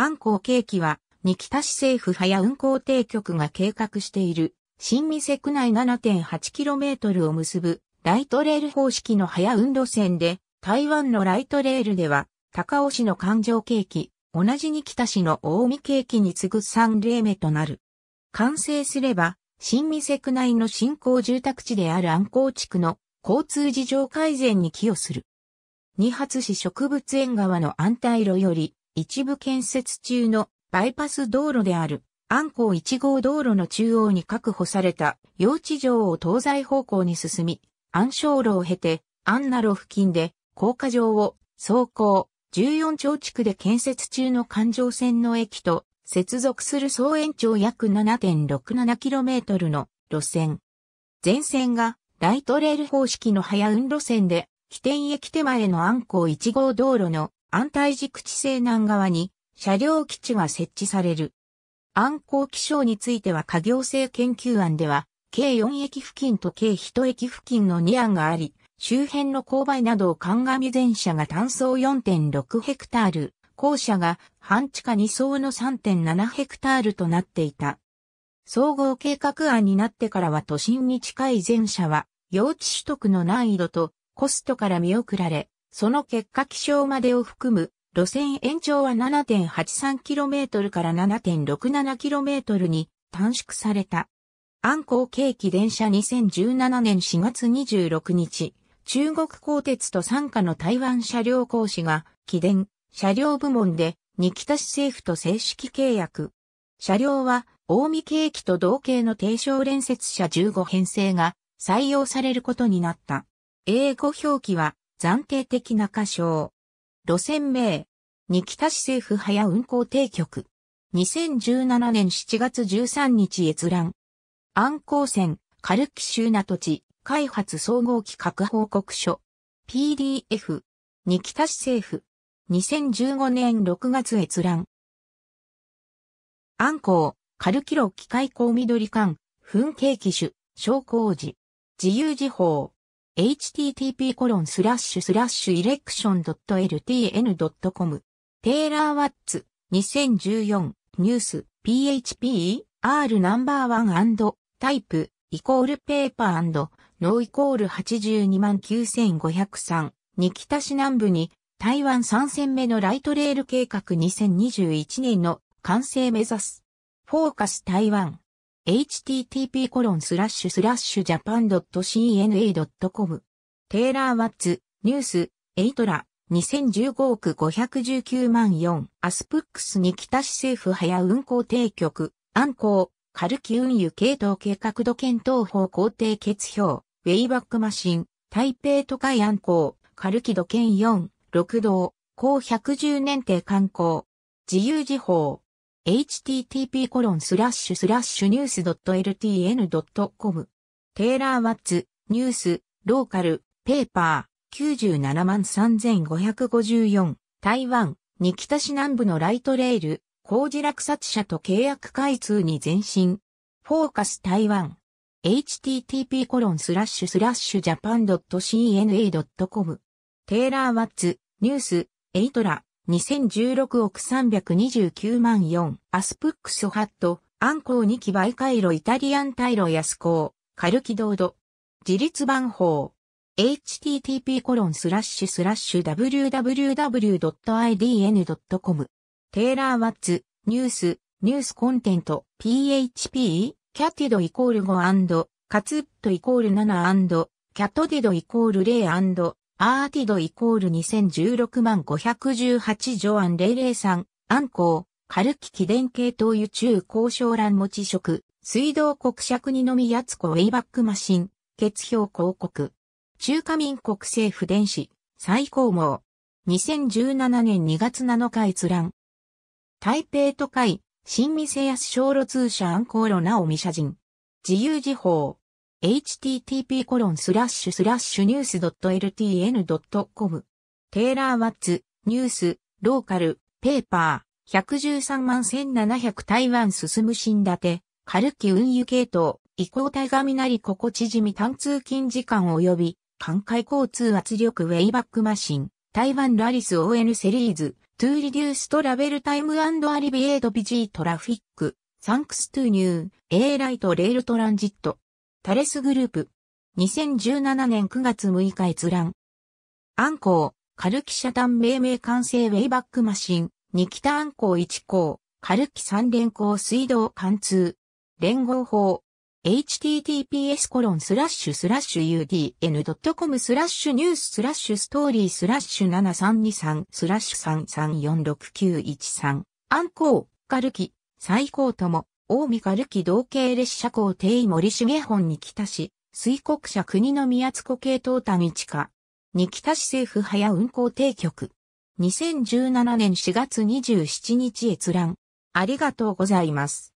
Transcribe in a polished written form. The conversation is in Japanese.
安港計器は、仁木田市政府派や運航艇局が計画している、新三瀬区内 7.8km を結ぶ、ライトレール方式の早運路線で、台湾のライトレールでは、高雄市の環状計器、同じ仁木田市の近江計器に次ぐ3例目となる。完成すれば、新三瀬区内の新興住宅地である安港地区の交通事情改善に寄与する。二発市植物園側の安泰路より、一部建設中のバイパス道路である安港1号道路の中央に確保された用地場を東西方向に進み、安昌路を経て安奈路付近で高架上を走行14町地区で建設中の環状線の駅と接続する総延長約 7.67km の路線。全線がライトレール方式の早運路線で起点駅手前の安港1号道路の安泰軸地西南側に車両基地が設置される。安港起床については可行性研究案では、計4駅付近と計1駅付近の2案があり、周辺の勾配などを鑑み全社が単層 4.6 ヘクタール、後社が半地下2層の 3.7 ヘクタールとなっていた。総合計画案になってからは都心に近い全社は、用地取得の難易度とコストから見送られ、その結果起床までを含む路線延長は 7.83km から 7.67km に短縮された。安港計器電車2017年4月26日、中国鋼鉄と傘下の台湾車両公司が貴電車両部門で仁木田市政府と正式契約。車両は近江計器と同型の定商連接車15編成が採用されることになった。英語表記は暫定的な仮称。路線名。仁木田市政府派や運航艇局。2017年7月13日閲覧。安港線、軽木集那土地、開発総合企画報告書。PDF。仁木田市政府。2015年6月閲覧。安港、軽木路機械工緑館、分計機種、昇降時。自由時報。http://election.ltn.com テイラー・ワッツ、2014、ニュース、PHP、R ナンバーワン&タイプ、ペーパー&ノー829,503、仁木田市南部に、台湾3線目のライトレール計画2021年の完成目指す。フォーカス台湾。http://japan.cna.com テイラー・ワッツ、ニュース、エイトラ、2015億519万4、アスプックス仁木田市政府派や運航艇局、安港、軽木運輸系統計画度検討法工程決表、ウェイバックマシン、台北都会安港、軽木度検4、6道、高110年定観光、自由時報。http://news.ltn.com テイラー・ワッツ、ニュース、ローカル、ペーパー、973,554、台湾、仁木田市南部のライトレール、工事落札者と契約開通に前進。フォーカス台湾。http://japan.cna.com テイラー・ワッツ、ニュース、エイトラ。2016億329万4、アスプックスハット、安港2機売回路イタリアンタイロ安港、軽木道路。自立版法。http://www.idn.com。テイラー・ワッツ、ニュース、ニュースコンテント、PHP、キャティド=5& カツット=7& キャトディド=0& アーティド2016万518条案003、安港、軽木貴電系統輸中交渉欄持ち職、水道国尺二宮津子ウェイバックマシン、決表広告。中華民国政府電子、最高網。2017年2月7日閲覧。台北都会、新三瀬安昌路通社安港路直美社人。自由時報。http://news.ltn.com テイラー・ワッツ、ニュース、ローカル、ペーパー、1,131,700 台湾進む新建て、軽木運輸系統、移行対がみなりここ縮み単通勤時間及び、環海交通圧力ウェイバックマシン、台湾ラリス ON セリーズ、to reduce travel time and alleviate busy traffic, thanks to new, light rail transit. タレスグループ。2017年9月6日閲覧。アンコウ、軽機車単命名完成ウェイバックマシン、2北アンコウ1項、軽機3連項水道貫通。連合法。https://udn.com/news/story/7323/3346913 アンコウ、軽機、最高とも、近江軽機同系列車高定位森重本に北市、水国社国の宮津湖系東谷地下。に北市政府早運行定局。2017年4月27日閲覧。ありがとうございます。